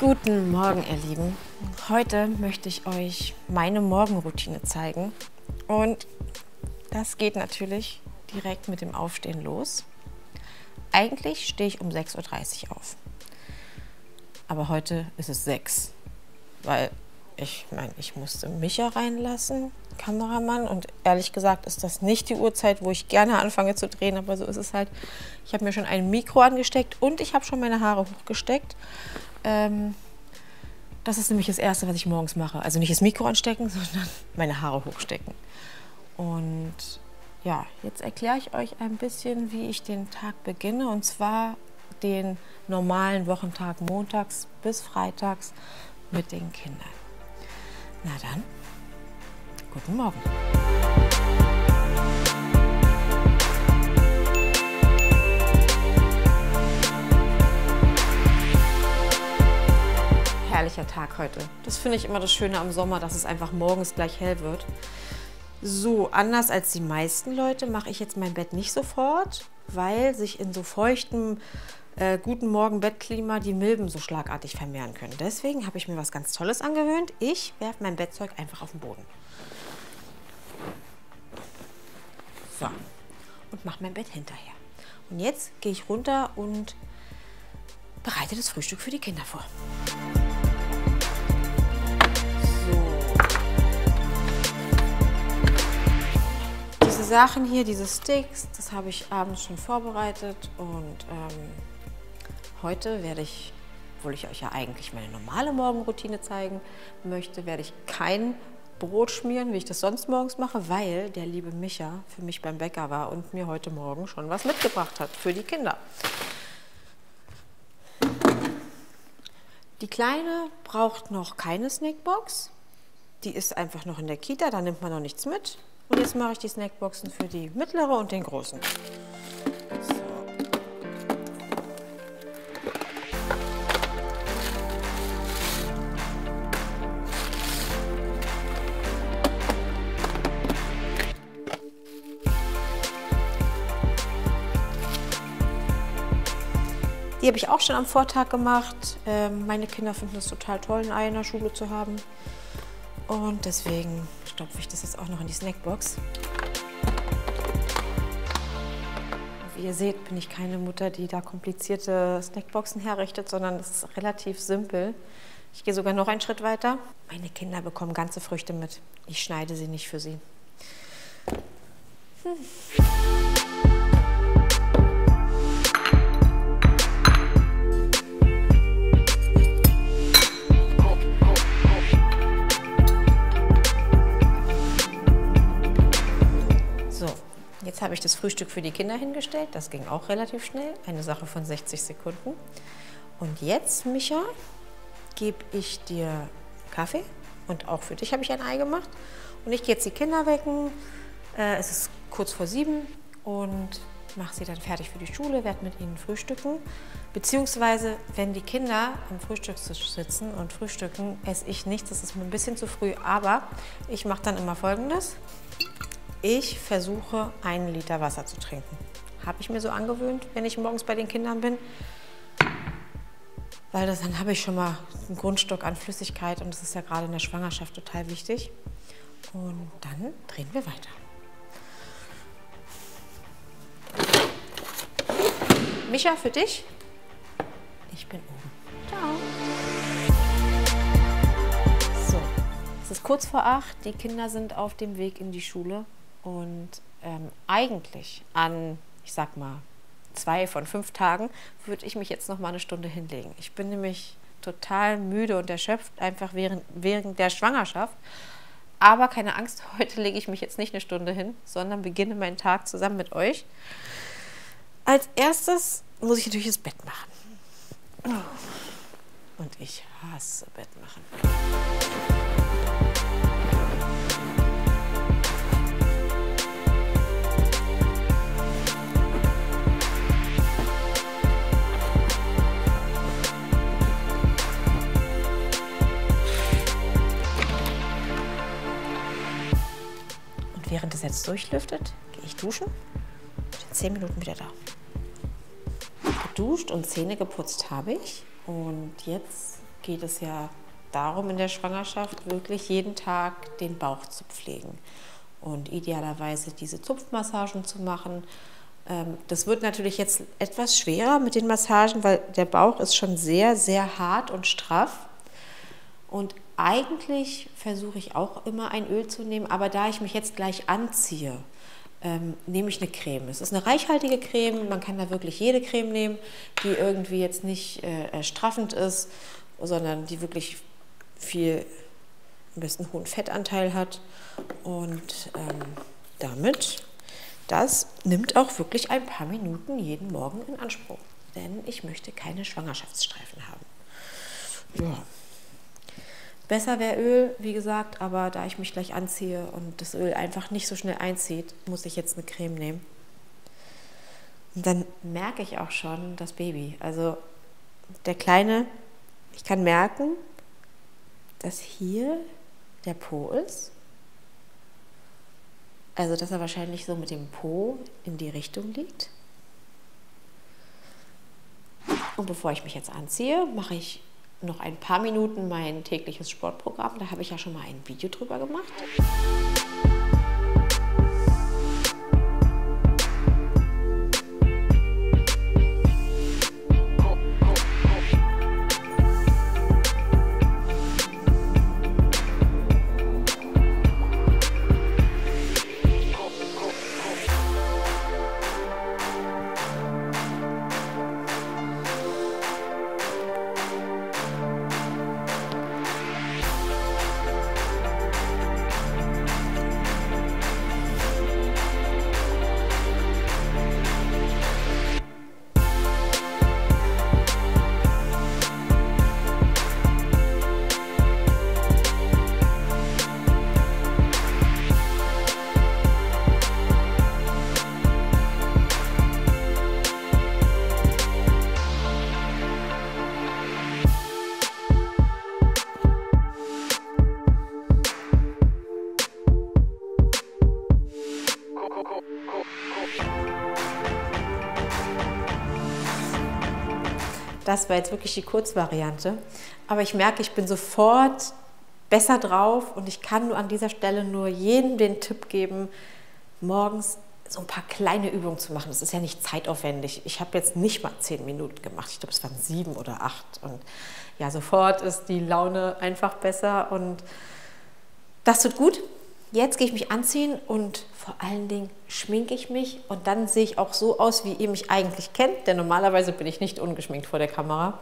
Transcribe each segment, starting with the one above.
Guten Morgen, ihr Lieben. Heute möchte ich euch meine Morgenroutine zeigen. Und das geht natürlich direkt mit dem Aufstehen los. Eigentlich stehe ich um 6:30 Uhr auf. Aber heute ist es 6. Weil ich meine, ich musste Micha reinlassen, Kameramann. Und ehrlich gesagt ist das nicht die Uhrzeit, wo ich gerne anfange zu drehen. Aber so ist es halt. Ich habe mir schon ein Mikro angesteckt und ich habe schon meine Haare hochgesteckt. Das ist nämlich das Erste, was ich morgens mache. Also nicht das Mikro anstecken, sondern meine Haare hochstecken. Und ja, jetzt erkläre ich euch ein bisschen, wie ich den Tag beginne. Und zwar den normalen Wochentag montags bis freitags mit den Kindern. Na dann, guten Morgen. Herrlicher Tag heute. Das finde ich immer das Schöne am Sommer, dass es einfach morgens gleich hell wird. So, anders als die meisten Leute mache ich jetzt mein Bett nicht sofort, weil sich in so feuchtem guten Morgen-Bettklima die Milben so schlagartig vermehren können. Deswegen habe ich mir was ganz Tolles angewöhnt. Ich werfe mein Bettzeug einfach auf den Boden. So, und mache mein Bett hinterher. Und jetzt gehe ich runter und bereite das Frühstück für die Kinder vor. Sachen hier, diese Sticks, das habe ich abends schon vorbereitet und heute werde ich, obwohl ich euch ja eigentlich meine normale Morgenroutine zeigen möchte, werde ich kein Brot schmieren, wie ich das sonst morgens mache, weil der liebe Micha für mich beim Bäcker war und mir heute Morgen schon was mitgebracht hat für die Kinder. Die Kleine braucht noch keine Snackbox, die ist einfach noch in der Kita, da nimmt man noch nichts mit. Und jetzt mache ich die Snackboxen für die mittlere und den großen. So. Die habe ich auch schon am Vortag gemacht. Meine Kinder finden es total toll, ein Ei in der Schule zu haben. Und deswegen stopfe ich das jetzt auch noch in die Snackbox. Wie ihr seht, bin ich keine Mutter, die da komplizierte Snackboxen herrichtet, sondern es ist relativ simpel. Ich gehe sogar noch einen Schritt weiter. Meine Kinder bekommen ganze Früchte mit. Ich schneide sie nicht für sie. Jetzt habe ich das Frühstück für die Kinder hingestellt. Das ging auch relativ schnell. Eine Sache von 60 Sekunden. Und jetzt, Micha, gebe ich dir Kaffee. Und auch für dich habe ich ein Ei gemacht. Und ich gehe jetzt die Kinder wecken. Es ist kurz vor 7 und mache sie dann fertig für die Schule, werde mit ihnen frühstücken. Beziehungsweise, wenn die Kinder am Frühstückstisch sitzen und frühstücken, esse ich nichts. Das ist mir ein bisschen zu früh. Aber ich mache dann immer Folgendes. Ich versuche, 1 Liter Wasser zu trinken. Habe ich mir so angewöhnt, wenn ich morgens bei den Kindern bin. Weil das, dann habe ich schon mal einen Grundstock an Flüssigkeit und das ist ja gerade in der Schwangerschaft total wichtig. Und dann drehen wir weiter. Micha, für dich. Ich bin oben. Ciao. So, es ist kurz vor 8. Die Kinder sind auf dem Weg in die Schule. Und eigentlich an, ich sag mal, 2 von 5 Tagen würde ich mich jetzt noch mal eine Stunde hinlegen. Ich bin nämlich total müde und erschöpft, einfach während der Schwangerschaft. Aber keine Angst, heute lege ich mich jetzt nicht eine Stunde hin, sondern beginne meinen Tag zusammen mit euch. Als erstes muss ich natürlich das Bett machen. Und ich hasse Bett machen. Während es jetzt durchlüftet, gehe ich duschen. In 10 Minuten wieder da. Geduscht und Zähne geputzt habe ich. Und jetzt geht es ja darum, in der Schwangerschaft wirklich jeden Tag den Bauch zu pflegen. Und idealerweise diese Zupfmassagen zu machen. Das wird natürlich jetzt etwas schwerer mit den Massagen, weil der Bauch ist schon sehr, sehr hart und straff. Und eigentlich versuche ich auch immer ein Öl zu nehmen, aber da ich mich jetzt gleich anziehe, nehme ich eine Creme. Es ist eine reichhaltige Creme, man kann da wirklich jede Creme nehmen, die irgendwie jetzt nicht straffend ist, sondern die wirklich viel, am besten hohen Fettanteil hat. Und das nimmt auch wirklich ein paar Minuten jeden Morgen in Anspruch, denn ich möchte keine Schwangerschaftsstreifen haben. Ja. Besser wäre Öl, wie gesagt, aber da ich mich gleich anziehe und das Öl einfach nicht so schnell einzieht, muss ich jetzt eine Creme nehmen. Und dann merke ich auch schon das Baby. Also der Kleine, ich kann merken, dass hier der Po ist. Also dass er wahrscheinlich so mit dem Po in die Richtung liegt. Und bevor ich mich jetzt anziehe, mache ich noch ein paar Minuten mein tägliches Sportprogramm, da habe ich ja schon mal ein Video drüber gemacht. Das war jetzt wirklich die Kurzvariante, aber ich merke, ich bin sofort besser drauf und ich kann nur an dieser Stelle jedem den Tipp geben, morgens so ein paar kleine Übungen zu machen. Das ist ja nicht zeitaufwendig. Ich habe jetzt nicht mal 10 Minuten gemacht. Ich glaube, es waren 7 oder 8. Und ja, sofort ist die Laune einfach besser und das tut gut. Jetzt gehe ich mich anziehen und vor allen Dingen schminke ich mich und dann sehe ich auch so aus, wie ihr mich eigentlich kennt, denn normalerweise bin ich nicht ungeschminkt vor der Kamera.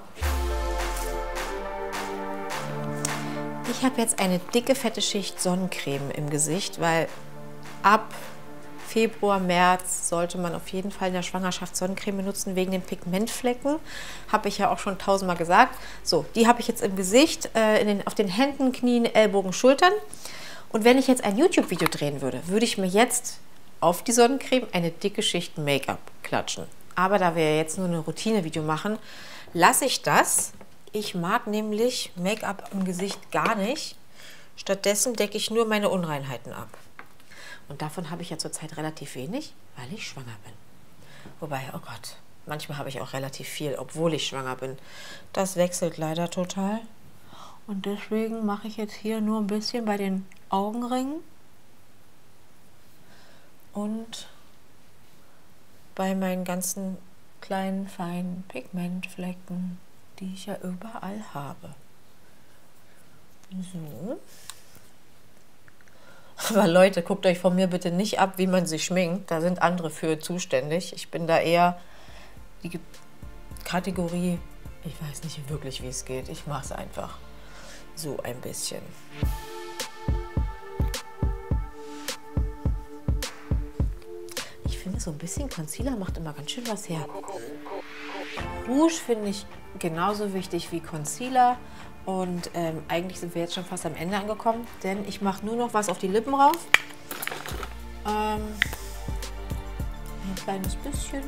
Ich habe jetzt eine dicke, fette Schicht Sonnencreme im Gesicht, weil ab Februar, März sollte man auf jeden Fall in der Schwangerschaft Sonnencreme benutzen, wegen den Pigmentflecken. Habe ich ja auch schon 1000-mal gesagt. So, die habe ich jetzt im Gesicht, auf den Händen, Knien, Ellbogen, Schultern. Und wenn ich jetzt ein YouTube-Video drehen würde, würde ich mir jetzt auf die Sonnencreme eine dicke Schicht Make-up klatschen. Aber da wir jetzt nur ein Routine-Video machen, lasse ich das. Ich mag nämlich Make-up im Gesicht gar nicht. Stattdessen decke ich nur meine Unreinheiten ab. Und davon habe ich ja zurzeit relativ wenig, weil ich schwanger bin. Wobei, oh Gott, manchmal habe ich auch relativ viel, obwohl ich schwanger bin. Das wechselt leider total. Und deswegen mache ich jetzt hier nur ein bisschen bei den Augenringen und bei meinen ganzen kleinen, feinen Pigmentflecken, die ich ja überall habe. So. Aber Leute, guckt euch von mir bitte nicht ab, wie man sich schminkt. Da sind andere für zuständig. Ich bin da eher die Kategorie, ich weiß nicht wirklich, wie es geht. Ich mache es einfach so ein bisschen. Ich finde, so ein bisschen Concealer macht immer ganz schön was her. Rouge finde ich genauso wichtig wie Concealer. Und eigentlich sind wir jetzt schon fast am Ende angekommen, denn ich mache nur noch was auf die Lippen rauf. Ein kleines bisschen.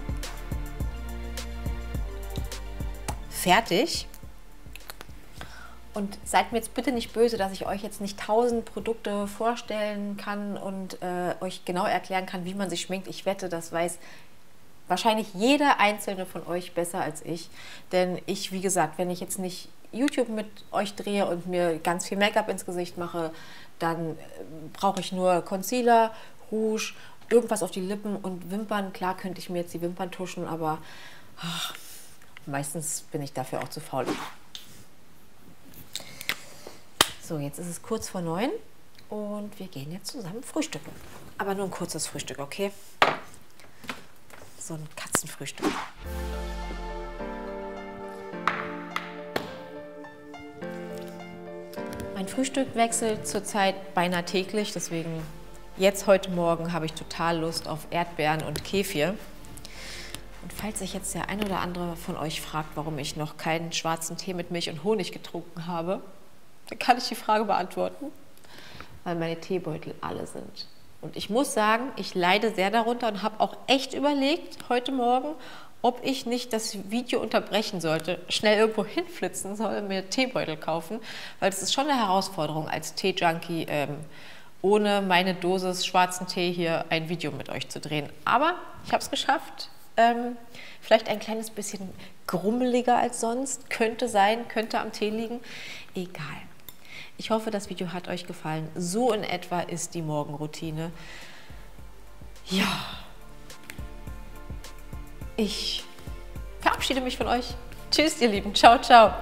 Fertig. Und seid mir jetzt bitte nicht böse, dass ich euch jetzt nicht 1000 Produkte vorstellen kann und euch genau erklären kann, wie man sich schminkt. Ich wette, das weiß wahrscheinlich jeder einzelne von euch besser als ich. Denn ich, wie gesagt, wenn ich jetzt nicht YouTube mit euch drehe und mir ganz viel Make-up ins Gesicht mache, dann brauche ich nur Concealer, Rouge, irgendwas auf die Lippen und Wimpern. Klar könnte ich mir jetzt die Wimpern tuschen, aber ach, meistens bin ich dafür auch zu faul. So, jetzt ist es kurz vor 9 und wir gehen jetzt zusammen frühstücken. Aber nur ein kurzes Frühstück, okay? So ein Katzenfrühstück. Mein Frühstück wechselt zurzeit beinahe täglich, deswegen jetzt heute Morgen habe ich total Lust auf Erdbeeren und Kefir. Und falls sich jetzt der ein oder andere von euch fragt, warum ich noch keinen schwarzen Tee mit Milch und Honig getrunken habe, dann kann ich die Frage beantworten, weil meine Teebeutel alle sind. Und ich muss sagen, ich leide sehr darunter und habe auch echt überlegt, heute Morgen, ob ich nicht das Video unterbrechen sollte, schnell irgendwo hinflitzen soll, mir Teebeutel kaufen, weil es ist schon eine Herausforderung als Tee-Junkie, ohne meine Dosis schwarzen Tee hier ein Video mit euch zu drehen. Aber ich habe es geschafft. Vielleicht ein kleines bisschen grummeliger als sonst. Könnte sein, könnte am Tee liegen. Egal. Ich hoffe, das Video hat euch gefallen. So in etwa ist die Morgenroutine. Ja, ich verabschiede mich von euch. Tschüss, ihr Lieben. Ciao, ciao.